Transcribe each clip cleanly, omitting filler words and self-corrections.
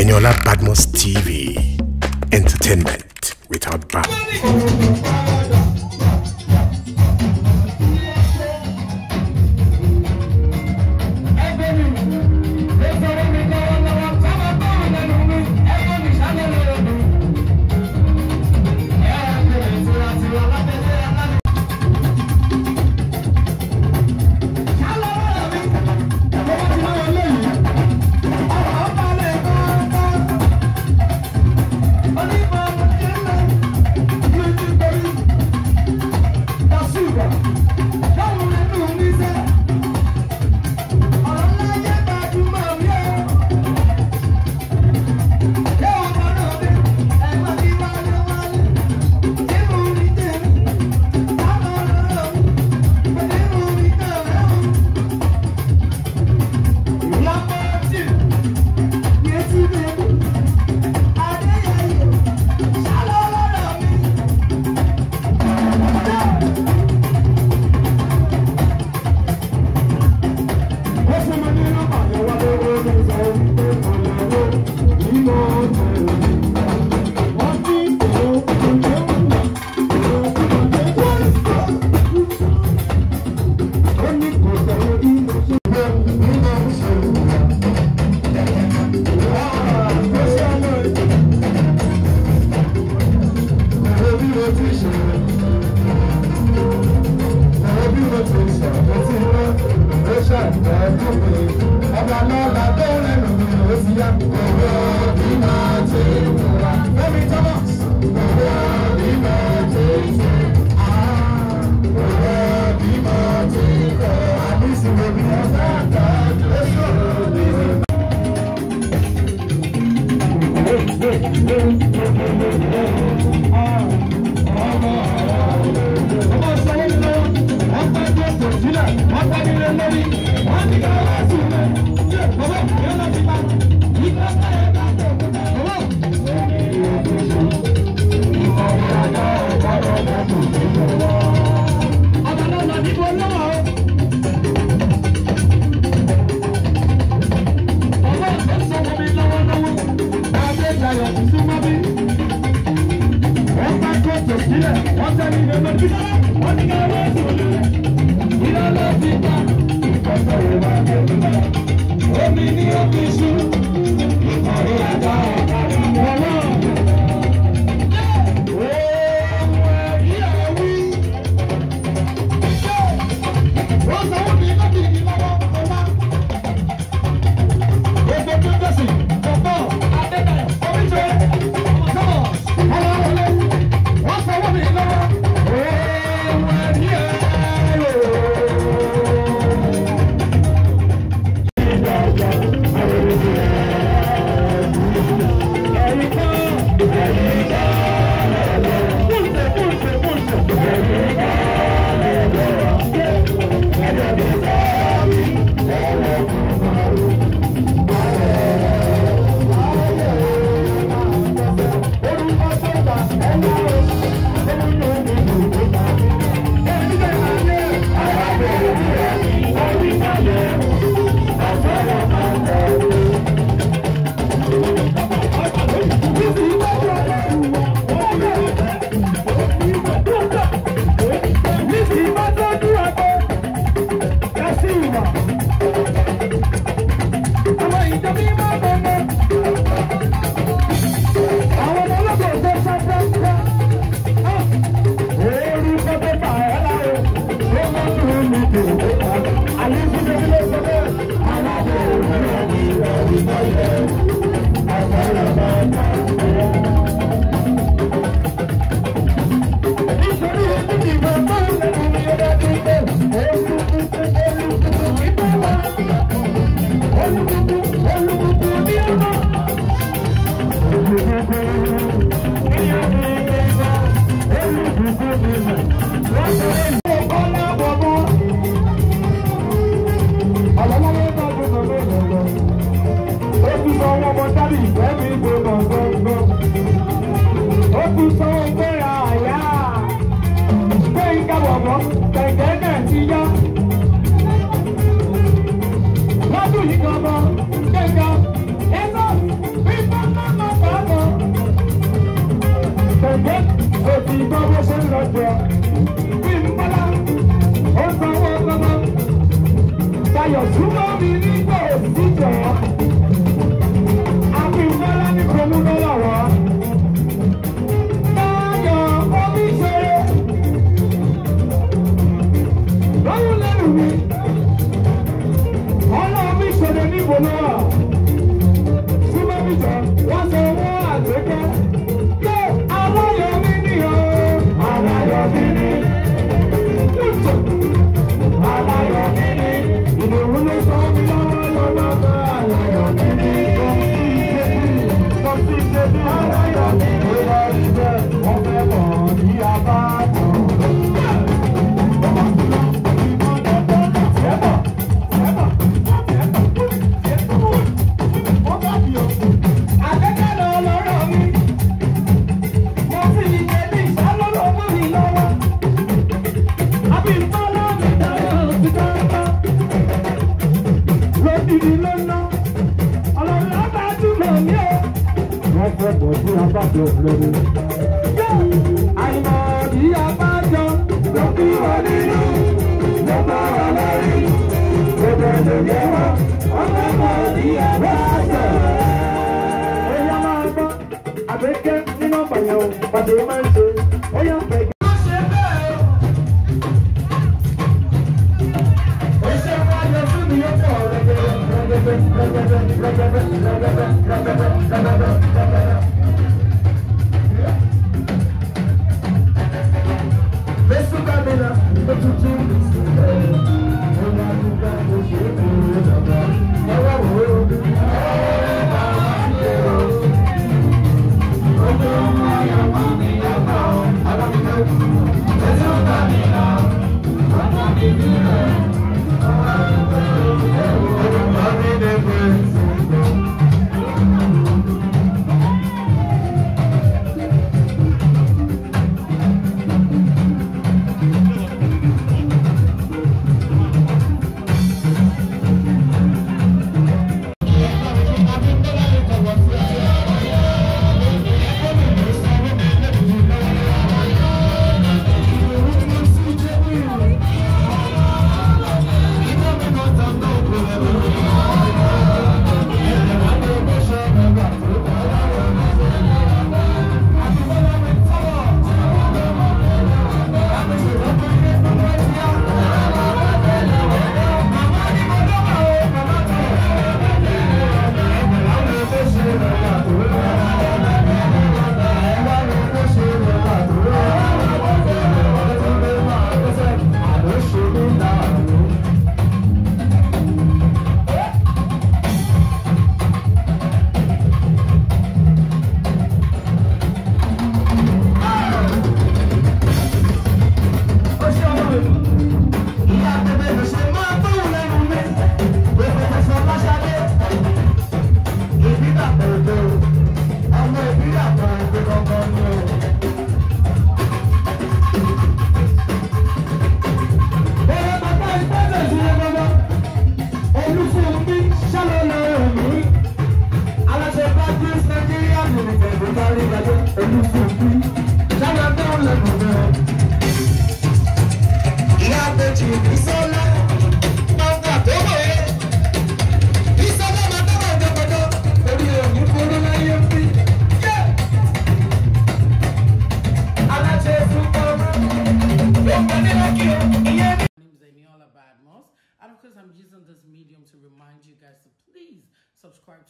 Eniola Badmus TV, entertainment without bounds. Thank you.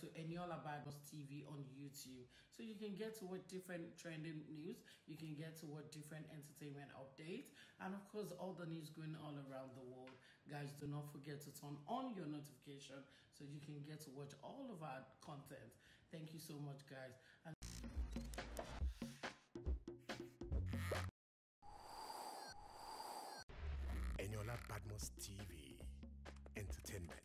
To EniolaBadmusTV on YouTube, so you can get to what different trending news, you can get to what different entertainment updates, and of course all the news going all around the world. Guys, do not forget to turn on your notification so you can get to watch all of our content. Thank you so much, guys. And EniolaBadmusTV Entertainment.